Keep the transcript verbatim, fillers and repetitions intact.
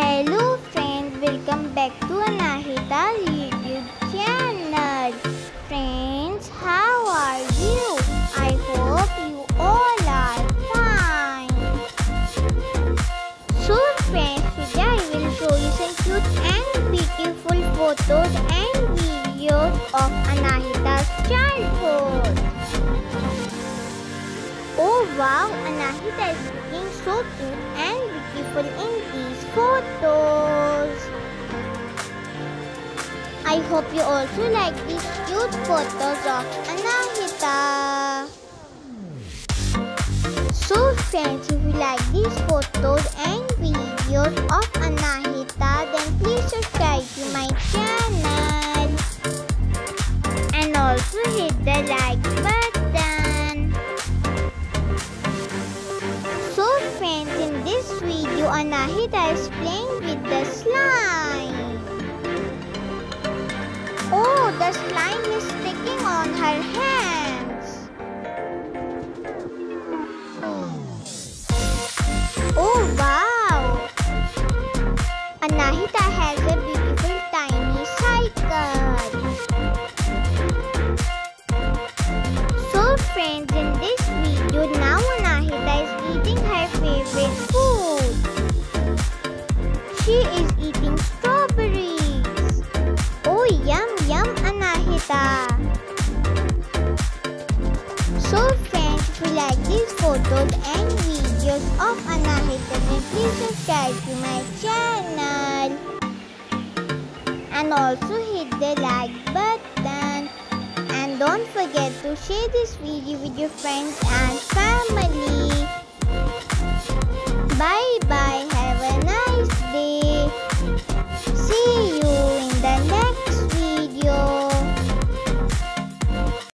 Hello friends, welcome back to Anahita's YouTube channel. Friends, how are you? I hope you all are fine. So friends, today I will show you some cute and beautiful photos and videos of Anahita's childhood. Oh wow, Anahita is looking so cute and beautiful in these photos. I hope you also like these cute photos of Anahita. So friends, if you like these photos and videos of Anahita, then please subscribe to my channel and also hit the like button. So friends, in this video Anahita is playing with the slime. Oh, the slime is sticking on her hands. Oh wow! Anahita has a beautiful tiny cycle. So friends, in this video now Anahita is eating her favorite food. She is eating strawberries. Oh yum yum, Anahita. So friends, if you like these photos and videos of Anahita, then please subscribe to my channel and also hit the like button. And don't forget to share this video with your friends and family. Bye bye, have a nice day.